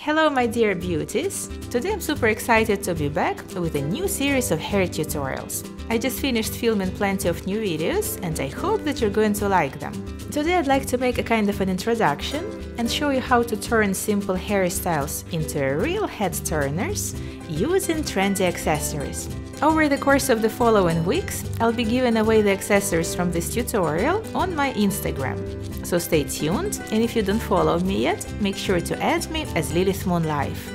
Hello my dear beauties! Today I'm super excited to be back with a new series of hair tutorials. I just finished filming plenty of new videos and I hope that you're going to like them. Today I'd like to make a kind of an introduction and show you how to turn simple hairstyles into real head turners using trendy accessories. Over the course of the following weeks, I'll be giving away the accessories from this tutorial on my Instagram. So stay tuned, and if you don't follow me yet, make sure to add me as Lilith Moon Life.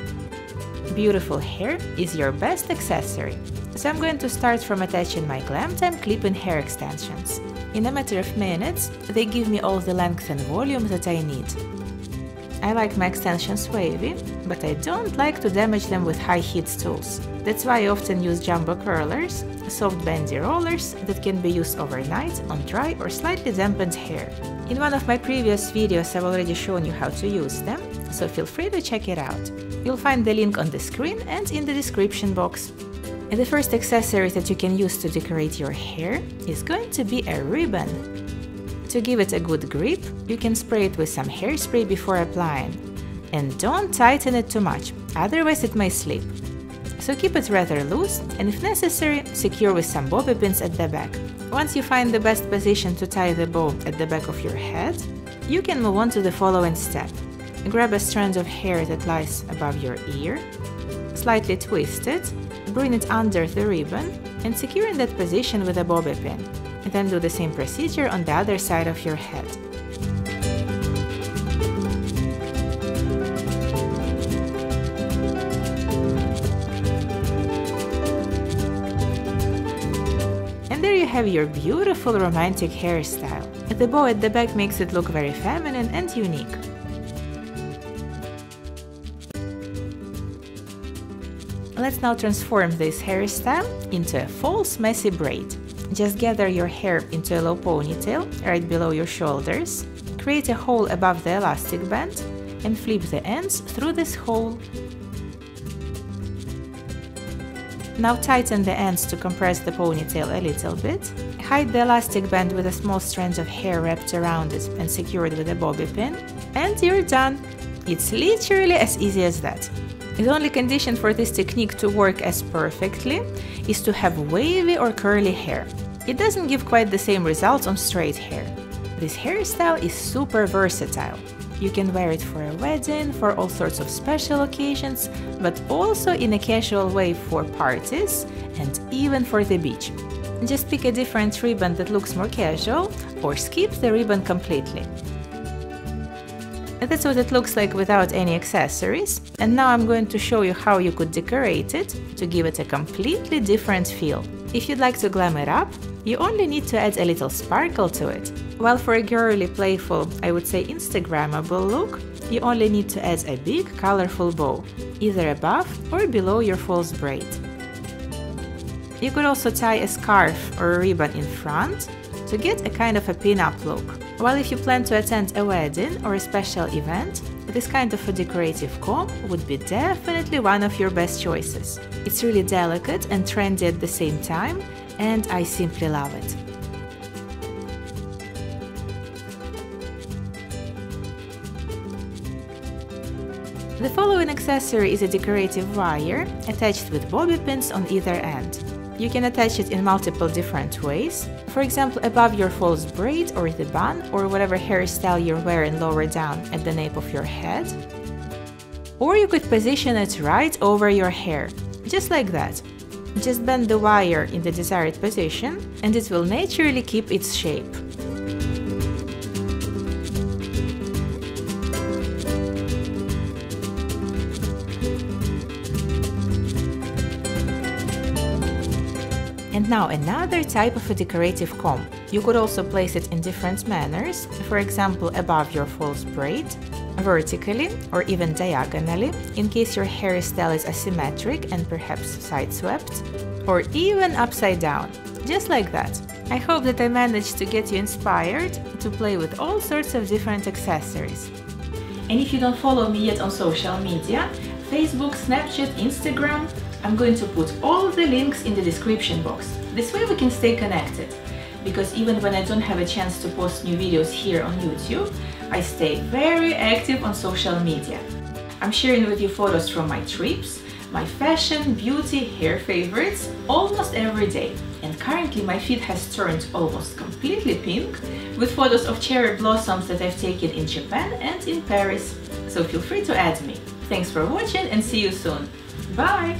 Beautiful hair is your best accessory. So I'm going to start from attaching my Glam Time clip-in hair extensions. In a matter of minutes, they give me all the length and volume that I need. I like my extensions wavy, but I don't like to damage them with high heat tools. That's why I often use Jumbo Curlers, soft bendy rollers that can be used overnight on dry or slightly dampened hair. In one of my previous videos I've already shown you how to use them, so feel free to check it out. You'll find the link on the screen and in the description box. And the first accessory that you can use to decorate your hair is going to be a ribbon. To give it a good grip, you can spray it with some hairspray before applying. And don't tighten it too much, otherwise it may slip. So keep it rather loose and if necessary, secure with some bobby pins at the back. Once you find the best position to tie the bow at the back of your head, you can move on to the following step. Grab a strand of hair that lies above your ear, slightly twist it, bring it under the ribbon and secure in that position with a bobby pin. Then do the same procedure on the other side of your head. And there you have your beautiful romantic hairstyle. The bow at the back makes it look very feminine and unique. Let's now transform this hairstyle into a false messy braid. Just gather your hair into a low ponytail right below your shoulders, create a hole above the elastic band and flip the ends through this hole. Now tighten the ends to compress the ponytail a little bit, hide the elastic band with a small strand of hair wrapped around it and secured with a bobby pin, and you're done! It's literally as easy as that. The only condition for this technique to work as perfectly is to have wavy or curly hair. It doesn't give quite the same results on straight hair. This hairstyle is super versatile. You can wear it for a wedding, for all sorts of special occasions, but also in a casual way for parties and even for the beach. Just pick a different ribbon that looks more casual or skip the ribbon completely. That's what it looks like without any accessories, and now I'm going to show you how you could decorate it to give it a completely different feel. If you'd like to glam it up, you only need to add a little sparkle to it. While for a girly, playful, I would say Instagrammable look, you only need to add a big, colorful bow, either above or below your false braid. You could also tie a scarf or a ribbon in front to get a kind of a pin-up look. While if you plan to attend a wedding or a special event, this kind of a decorative comb would be definitely one of your best choices. It's really delicate and trendy at the same time, and I simply love it. The following accessory is a decorative wire attached with bobby pins on either end. You can attach it in multiple different ways, for example above your false braid or the bun or whatever hairstyle you're wearing lower down at the nape of your head. Or you could position it right over your hair, just like that. Just bend the wire in the desired position and it will naturally keep its shape. And now another type of a decorative comb. You could also place it in different manners, for example above your false braid, vertically or even diagonally, in case your hairstyle is asymmetric and perhaps sideswept, or even upside down, just like that. I hope that I managed to get you inspired to play with all sorts of different accessories. And if you don't follow me yet on social media, Facebook, Snapchat, Instagram, I'm going to put all the links in the description box. This way we can stay connected, because even when I don't have a chance to post new videos here on YouTube, I stay very active on social media. I'm sharing with you photos from my trips, my fashion, beauty, hair favorites almost every day. And currently my feed has turned almost completely pink with photos of cherry blossoms that I've taken in Japan and in Paris. So feel free to add me. Thanks for watching and see you soon. Bye!